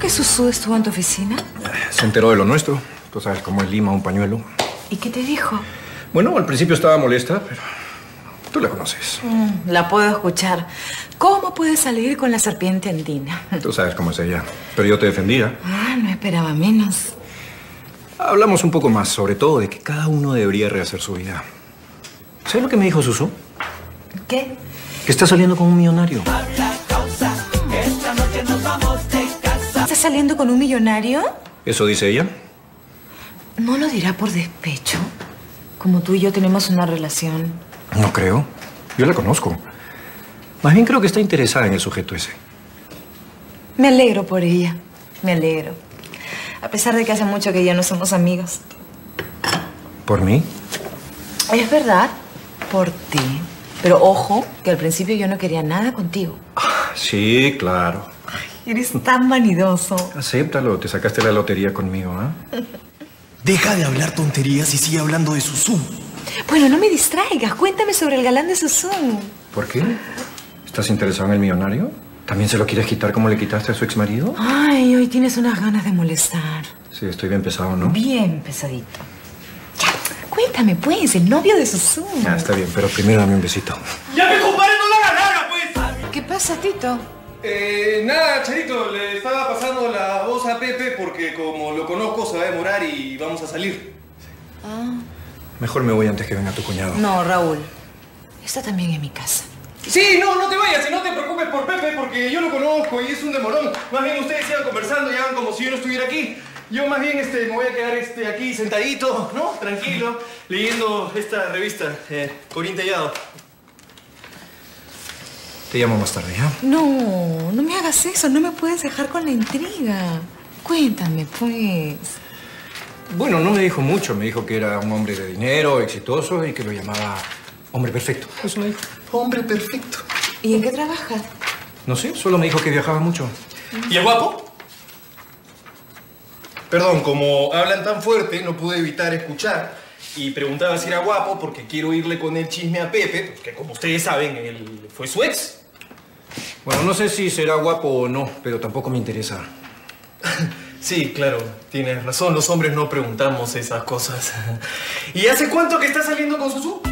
¿Cómo que Susú estuvo en tu oficina? Se enteró de lo nuestro. Tú sabes cómo es Lima, un pañuelo. ¿Y qué te dijo? Bueno, al principio estaba molesta, pero tú la conoces. La puedo escuchar. ¿Cómo puedes salir con la serpiente andina? Tú sabes cómo es ella. Pero yo te defendía. Ah, no esperaba menos. Hablamos un poco más, sobre todo, de que cada uno debería rehacer su vida. ¿Sabes lo que me dijo Susú? ¿Qué? Que está saliendo con un millonario. Esta noche nos vamos de casa. ¿Estás saliendo con un millonario? Eso dice ella. ¿No lo dirá por despecho? Como tú y yo tenemos una relación. No creo. Yo la conozco. Más bien creo que está interesada en el sujeto ese. Me alegro por ella. Me alegro. A pesar de que hace mucho que ya no somos amigos. ¿Por mí? Es verdad. Por ti. Pero ojo, que al principio yo no quería nada contigo. Sí, claro. Ay, eres tan vanidoso. Acéptalo. Te sacaste la lotería conmigo, ¿eh? Deja de hablar tonterías y sigue hablando de Susú. Bueno, no me distraigas. Cuéntame sobre el galán de Susú. ¿Por qué? ¿Estás interesado en el millonario? ¿También se lo quieres quitar como le quitaste a su exmarido? Ay, hoy tienes unas ganas de molestar. Sí, estoy bien pesado, ¿no? Bien pesadito. Ya, cuéntame, pues, el novio de Susú. Ah, está bien, pero primero dame un besito. ¡Ya me compadre, no la ganara, pues! ¿Qué pasa, Tito? Nada, Charito, le estaba pasando la voz a Pepe porque como lo conozco se va a demorar y vamos a salir. Ah. Mejor me voy antes que venga tu cuñado. No, Raúl. Esta también es mi casa. Sí, no, no te vayas y no te preocupes por Pepe porque yo lo conozco y es un demorón. Más bien ustedes sigan conversando y hagan como si yo no estuviera aquí. Yo más bien me voy a quedar aquí sentadito, ¿no? Tranquilo, leyendo esta revista, Corín Tellado. Te llamo más tarde, ¿ya? No, no me hagas eso. No me puedes dejar con la intriga. Cuéntame, pues. Bueno, no me dijo mucho. Me dijo que era un hombre de dinero, exitoso y que lo llamaba hombre perfecto. Eso me dijo. Hombre perfecto. ¿Y en qué trabaja? No sé, solo me dijo que viajaba mucho. ¿Y el guapo? Perdón, como hablan tan fuerte, no pude evitar escuchar. Y preguntaba si era guapo porque quiero irle con el chisme a Pepe, que como ustedes saben, él fue su ex. Bueno, no sé si será guapo o no, pero tampoco me interesa. Sí, claro, tienes razón. Los hombres no preguntamos esas cosas. ¿Y hace cuánto que estás saliendo con Susú?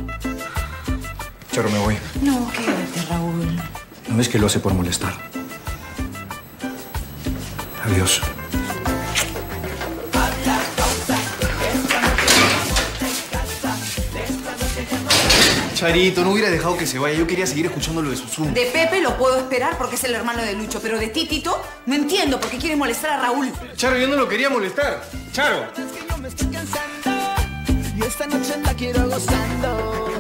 Charo, me voy. No, quédate, Raúl. No ves que lo hace por molestar. Adiós. Charito, no hubiera dejado que se vaya. Yo quería seguir escuchando lo de Susú. De Pepe lo puedo esperar porque es el hermano de Lucho, pero de ti, Tito, no entiendo por qué quieres molestar a Raúl. Charo, yo no lo quería molestar. Charo. Es que yo me estoy cansando y esta noche la quiero gozando.